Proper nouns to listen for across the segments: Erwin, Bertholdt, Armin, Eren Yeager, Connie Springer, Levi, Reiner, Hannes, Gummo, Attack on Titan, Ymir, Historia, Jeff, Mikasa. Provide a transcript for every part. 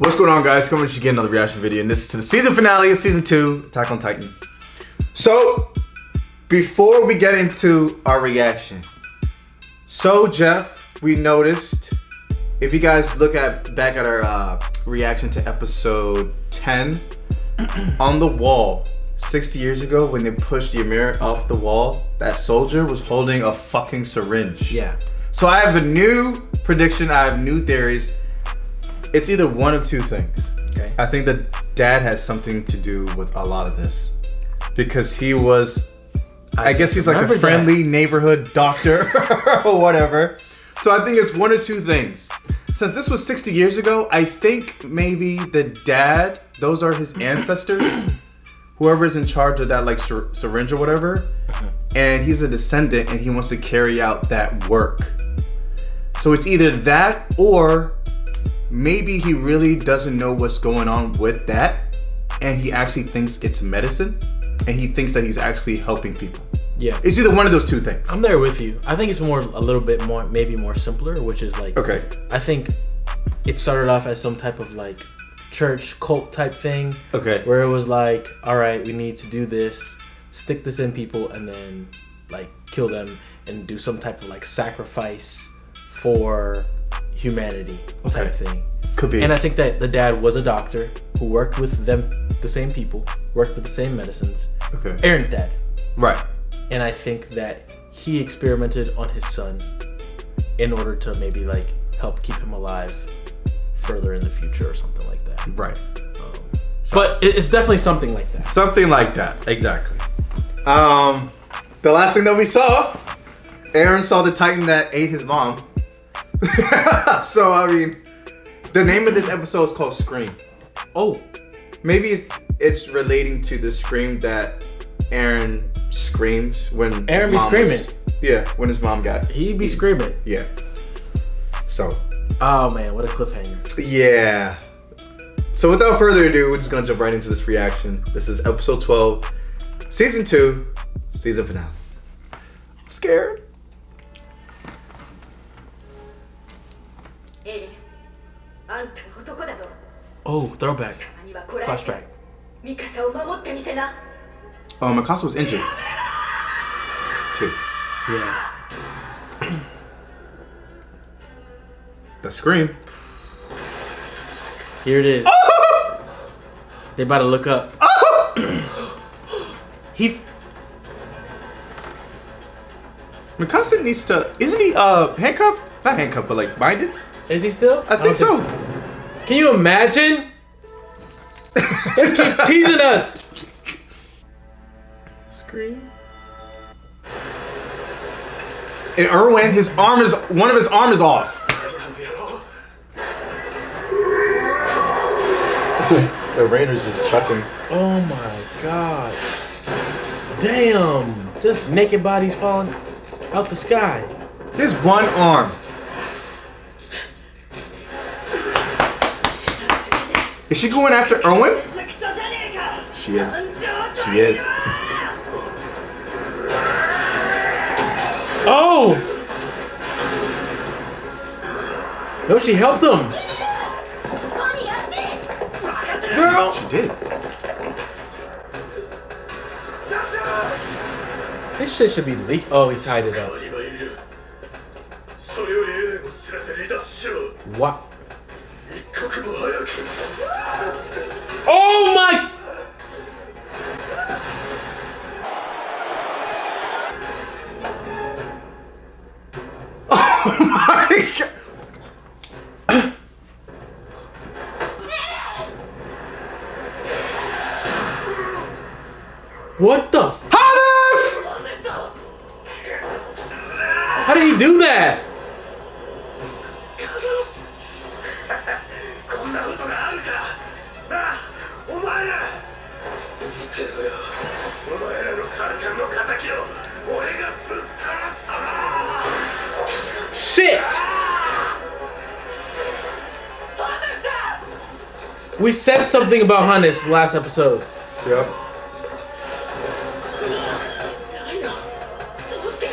What's going on, guys? Coming to you again, another reaction video, and this is to the season finale of season 2, Attack on Titan. So, before we get into our reaction, so Jeff, we noticed, if you guys look back at our reaction to episode 10, on the wall, 60 years ago when they pushed Ymir off the wall, that soldier was holding a fucking syringe. Yeah. So I have a new prediction, I have new theories. It's either one of two things. Okay. I think that dad has something to do with a lot of this because he was, I guess he's like a friendly neighborhood doctor or whatever. So I think it's one of two things. Since this was 60 years ago, I think maybe the dad, those are his ancestors, whoever is in charge of that like syringe or whatever, and he's a descendant and he wants to carry out that work. So it's either that or maybe he really doesn't know what's going on with that and he actually thinks it's medicine and he thinks that he's actually helping people. Yeah. It's either one of those two things. I'm there with you. I think it's more, a little bit more, maybe more simpler, which is like, okay, I think it started off as some type of like church cult type thing. Okay. Where it was like, all right, we need to do this, stick this in people and then like kill them and do some type of like sacrifice for humanity type thing. Could be. And I think that the dad was a doctor who worked with them, the same people, worked with the same medicines. Okay. Eren's dad. Right. And I think that he experimented on his son in order to maybe like help keep him alive further in the future or something like that. Right. But it's definitely something like that. Something like that. Exactly. The last thing that we saw, Eren saw the Titan that ate his mom. So I mean, the name of this episode is called Scream. Oh, maybe it's relating to the scream that Eren screams when Eren be screaming. Yeah, when his mom got. He be screaming. Yeah. So. Oh man, what a cliffhanger. Yeah. So without further ado, we're just gonna jump right into this reaction. This is episode 12, season 2, season finale. I'm scared. Oh, throwback. Flashback. Oh, Mikasa was injured. Too. Yeah. The scream. Here it is. They about to look up. Mikasa needs to... Isn't he handcuffed? Not handcuffed, but like binded? Is he still? I think so. Can you imagine? They keep teasing us. Scream. And Erwin, one of his arms is off. The Rainer's just chucking. Oh my god. Damn. Just naked bodies falling out the sky. There's one arm. Is she going after Erwin? She is. She is. Oh! No, she helped him. Girl! She did. This shit should be leaked. Oh, he tied it up. What? Oh my! Oh my god! What the? Hannes! How did he do that? Shit! We said something about Hannes last episode. Yep.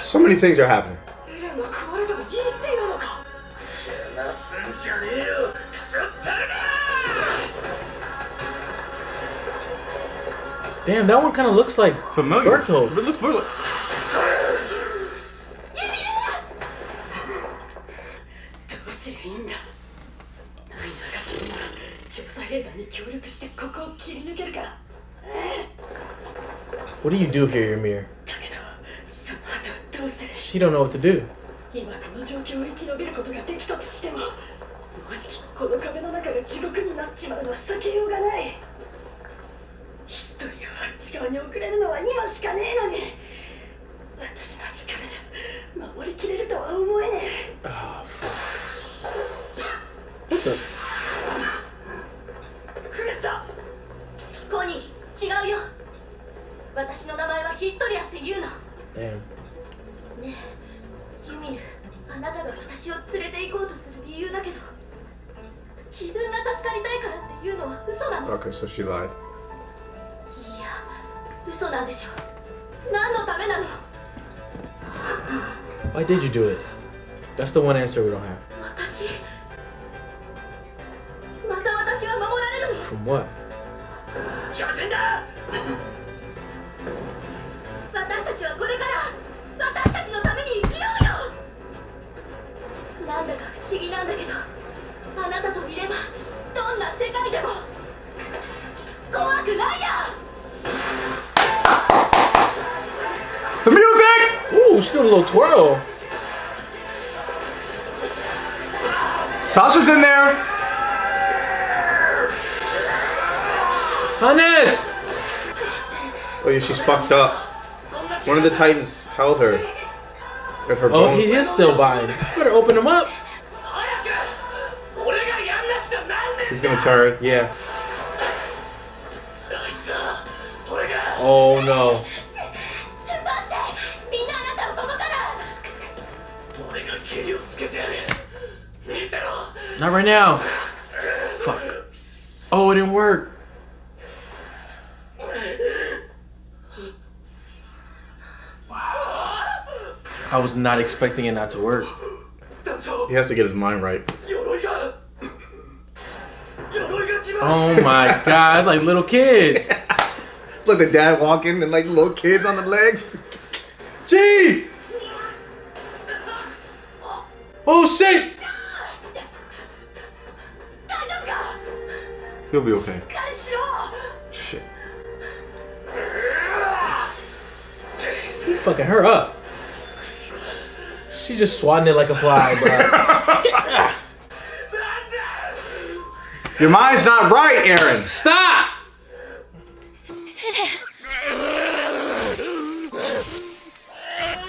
So many things are happening. Damn, that one kind of looks like familiar. Bertholdt. It looks more like... What do you do if you're Ymir? She don't know what to do. Oh, fuck. What the? Connie, damn. Okay, so she lied. Why did you do it? That's the one answer we don't have. From what? The music! Ooh, she did a little twirl. Sasha's in there. Hannes! Oh yeah, she's fucked up. One of the Titans held her. At her bone. He is still buying. Better open him up. He's gonna turn. Yeah. Oh no. Not right now. Fuck. Oh, it didn't work. Wow. I was not expecting it not to work. He has to get his mind right. Oh my god, like little kids. It's like the dad walking and like little kids on the legs. Gee! Oh shit! He'll be okay. Shit. He fucking her up. She just swatting it like a fly, bro. Your mind's not right, Eren. Stop!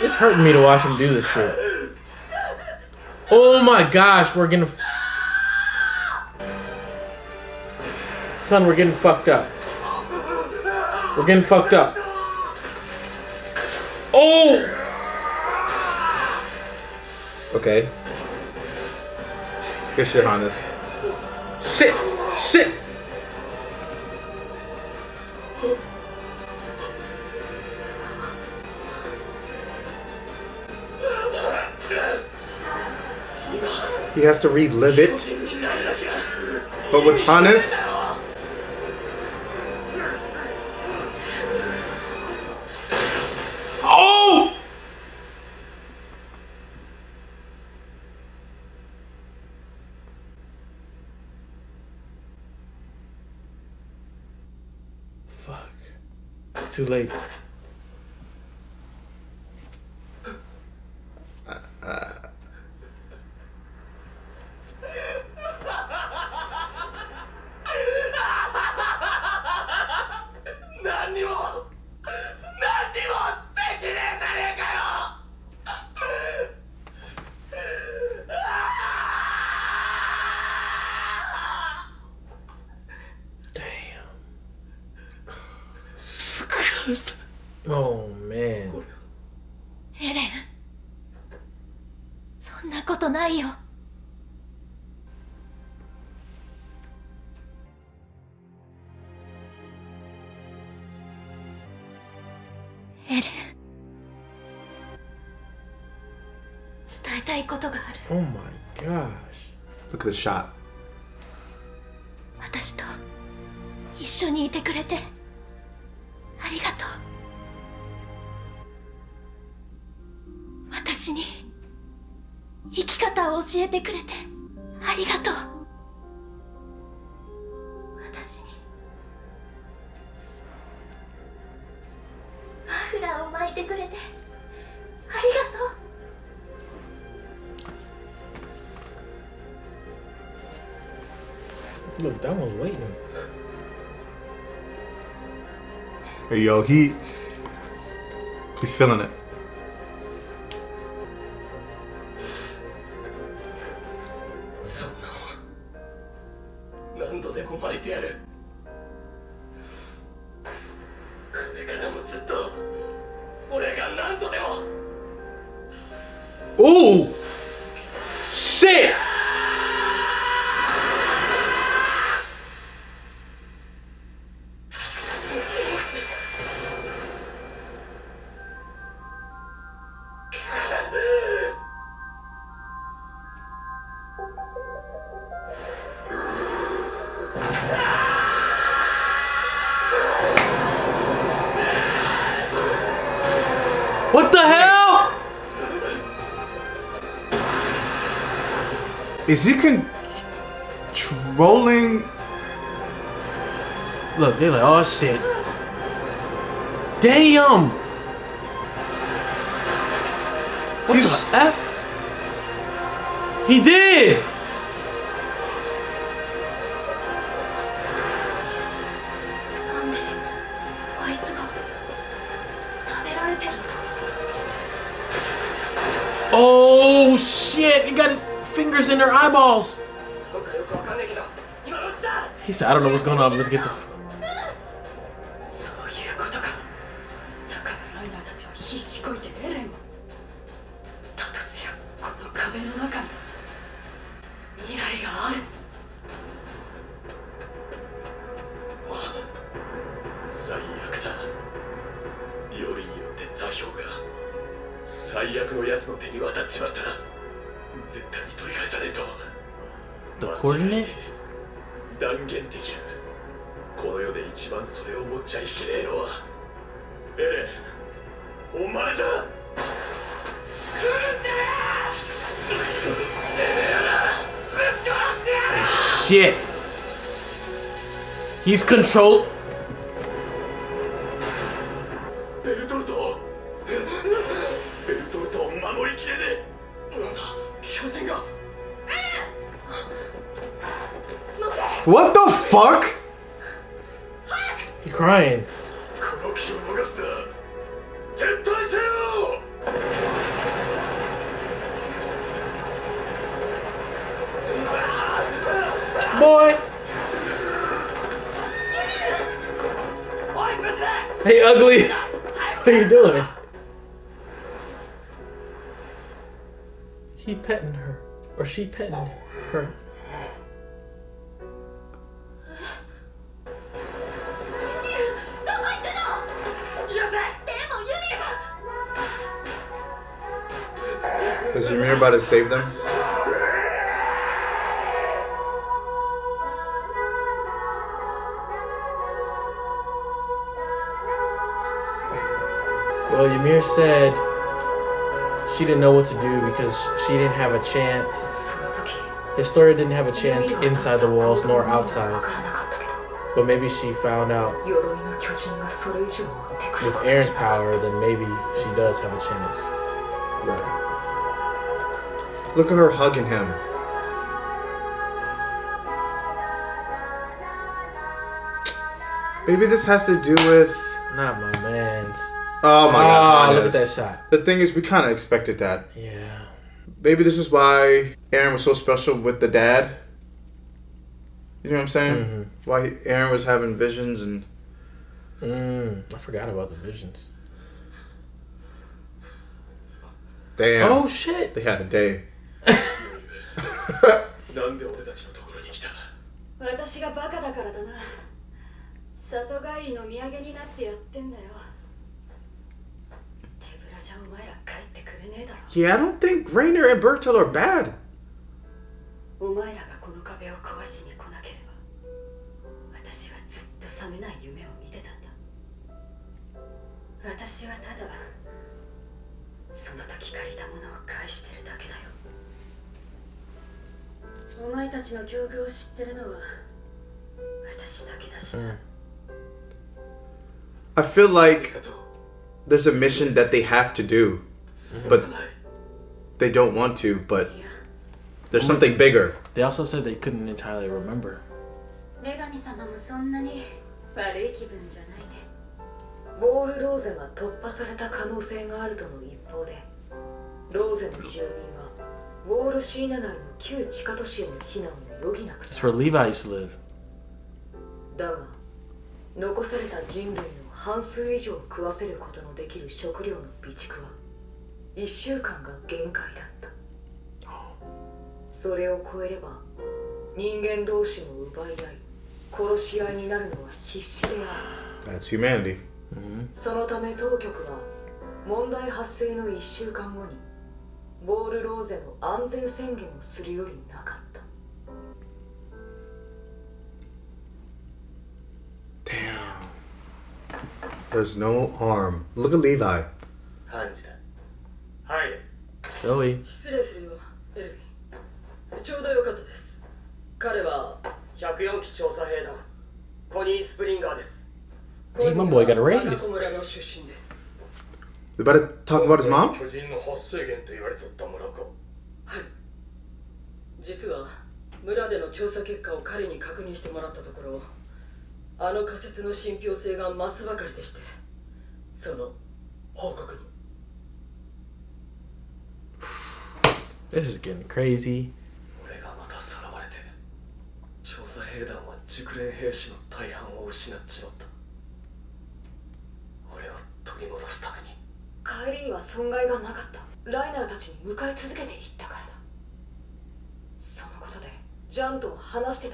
It's hurting me to watch him do this shit. Oh my gosh, we're gonna... Son, we're getting fucked up. We're getting fucked up. Oh! Okay. Good shit, Hannes. Shit! Shit! He has to relive it. But with Hannes... Oh! Fuck. It's too late. Oh man. Eren. Oh my gosh. Look at the shot. Look, that one's waiting. Hey, yo, he's feeling it. Ooh! Shit! What the hell? Is he controlling? Look, they're like, oh shit. Damn! What the F? He did! Oh shit, he got his fingers in their eyeballs. He said, I don't know what's going on, but let's get the... The coordinate? Oh, shit. He's controlled. What the fuck? He crying. Boy. Hey, ugly. What are you doing? He petting her, or she petting her. Was Ymir about to save them? Well, Ymir said she didn't know what to do because she didn't have a chance. Historia didn't have a chance inside the walls nor outside. But maybe she found out with Eren's power, then maybe she does have a chance. Right. Look at her hugging him. Maybe this has to do with... Not my man's. Oh my god, Hannes. Look at that shot. The thing is, we kind of expected that. Yeah. Maybe this is why Eren was so special with the dad. You know what I'm saying? Mm-hmm. Why Eren was having visions and... I forgot about the visions. Damn. Oh shit. They had a day. Yeah, I don't think Reiner and Bertholdt are bad. I feel like there's a mission that they have to do, but they don't want to, but there's something bigger. They also said they couldn't entirely remember. That's where Levi used to live. That's humanity. Damn. There's no arm. Look at Levi. Hi. Zoe. Connie Springer. Hey, my boy got a raise. They better talk about his mom? This is getting crazy.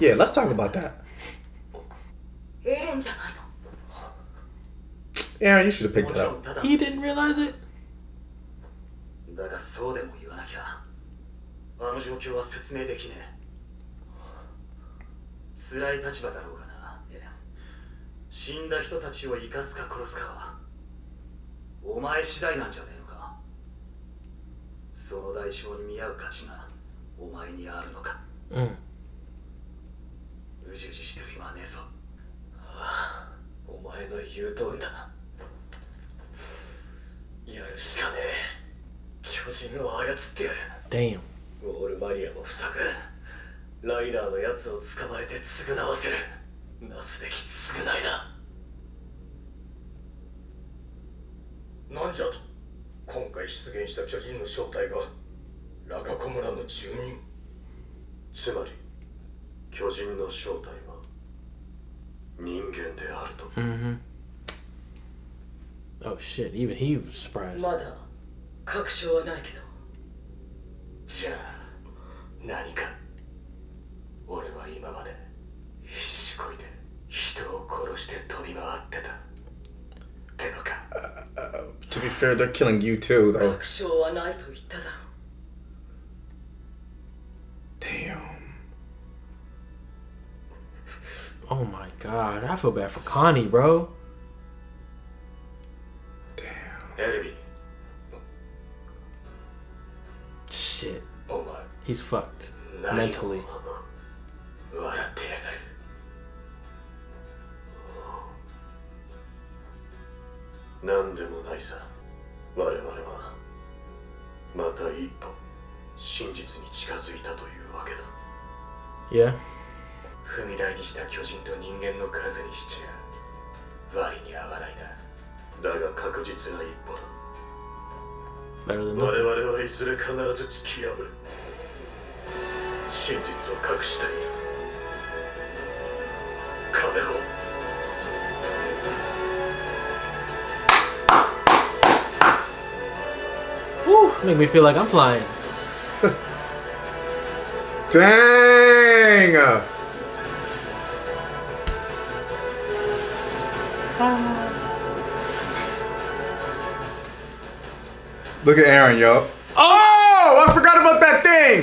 Yeah, let's talk about that. Eren, you should have picked that up. He didn't realize it. Damn. Mm-hmm. Oh shit, even he was surprised. To be fair, they're killing you too, though. Damn. Oh my god, I feel bad for Connie, bro. Damn. Shit. He's fucked. Mentally. Yeah. Better than nothing. Woo, make me feel like I'm flying. Dang! Look at Eren, yo. Oh! I forgot about that thing!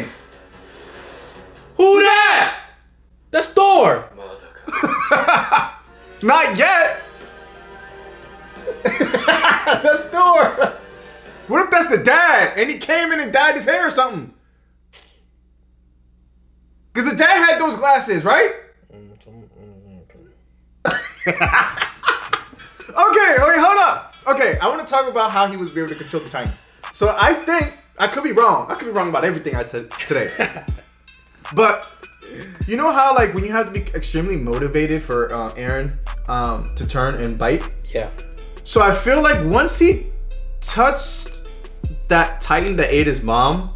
Who that? That's Thor! Not yet! What if that's the dad and he came in and dyed his hair or something? Because the dad had those glasses, right? Okay, hold up. Okay, I want to talk about how he was able to control the Titans. So I think, I could be wrong. I could be wrong about everything I said today. But you know how like when you have to be extremely motivated for Eren to turn and bite? Yeah. So I feel like once he touched that Titan that ate his mom,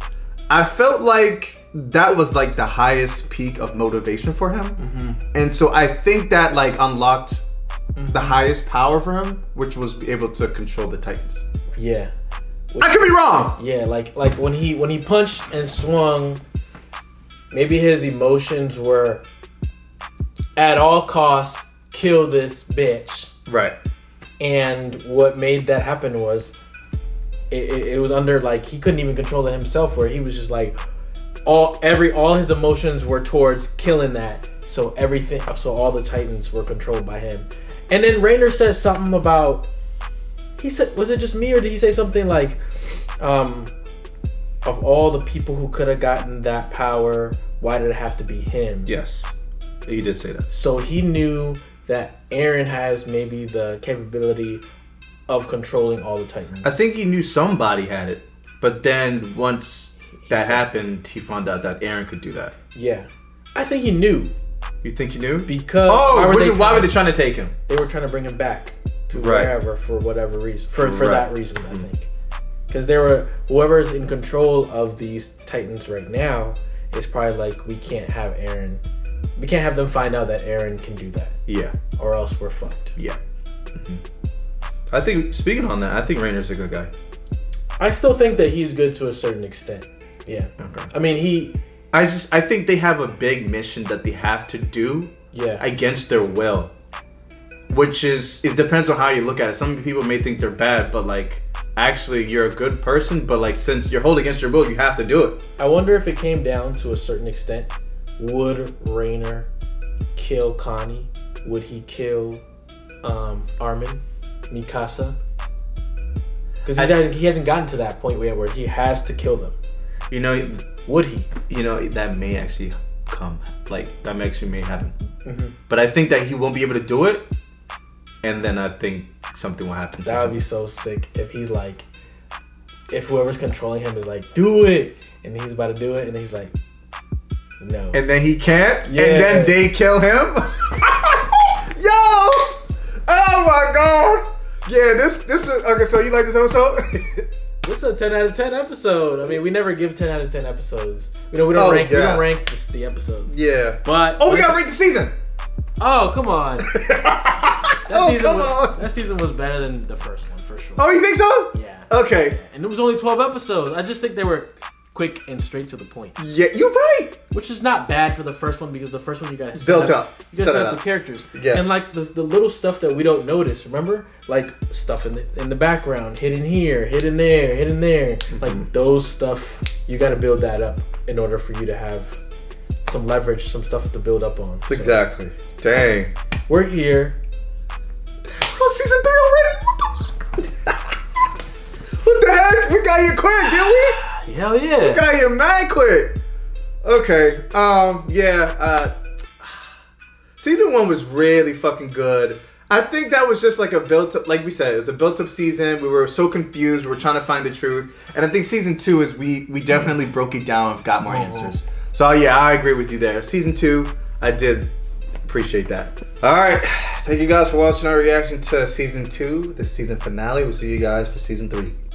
I felt like that was like the highest peak of motivation for him. Mm-hmm. And so I think that like unlocked the highest power for him, which was able to control the Titans. Yeah. Which, I could be wrong. Yeah, like when he punched and swung, maybe his emotions were at all costs kill this bitch. Right. And what made that happen was it was under like he couldn't even control it himself, where he was just like all his emotions were towards killing that. So everything, so all the Titans were controlled by him. And then Reiner says something about, he said, was it just me or did he say something like, of all the people who could have gotten that power, why did it have to be him? Yes, he did say that. So he knew that Eren has maybe the capability of controlling all the Titans. I think he knew somebody had it, but then once that happened, he found out that Eren could do that. Yeah, I think he knew. You think he knew? Because why were they trying to take him? They were trying to bring him back to wherever for whatever reason. For that reason, I think. Because there were whoever's in control of these Titans right now is probably like, we can't have Eren. We can't have them find out that Eren can do that. Yeah. Or else we're fucked. Yeah. I think, speaking on that, I think Reiner's a good guy. I still think that he's good to a certain extent. Yeah. Okay. I mean, I think they have a big mission that they have to do against their will. Which is, it depends on how you look at it. Some people may think they're bad, but like, actually you're a good person, but like since you're held against your will, you have to do it. I wonder if it came down to a certain extent, would Reiner kill Connie? Would he kill Armin, Mikasa? Because he hasn't gotten to that point where he has to kill them. You know, would he? You know, that may actually come. Like, that actually may happen. Mm-hmm. But I think that he won't be able to do it. And then I think something will happen. That would be so sick if he's like, if whoever's controlling him is like, do it. And he's about to do it. And he's like, no. And then he can't. Yeah. And then they kill him. Yo! Oh my God! Yeah, this okay, so you like this episode? This is a 10 out of 10 episode. I mean, we never give 10 out of 10 episodes. You know, we don't rank just the episodes. Yeah. But we gotta rank the season. Oh, come on. That season was better than the first one for sure. Oh, you think so? Yeah. Okay. Yeah. And it was only 12 episodes. I just think they were quick and straight to the point. Yeah, you're right. Which is not bad for the first one, because the first one you gotta set up the characters. Yeah. And like the little stuff that we don't notice, remember? Like stuff in the background, hidden here, hidden there, hidden there. Like those stuff, you gotta build that up in order for you to have some leverage, some stuff to build up on. Exactly. So, dang. We're here. On season 3 already? What the fuck? What the heck? We got here quick, didn't we? Hell yeah. We got here mad quick. Okay. Season 1 was really fucking good. I think that was just like a built up, like we said, it was a built up season. We were so confused. We were trying to find the truth. And I think season 2 is we definitely broke it down and got more answers. So yeah, I agree with you there. Season 2, I did appreciate that. All right. Thank you guys for watching our reaction to season 2, the season finale. We'll see you guys for season 3.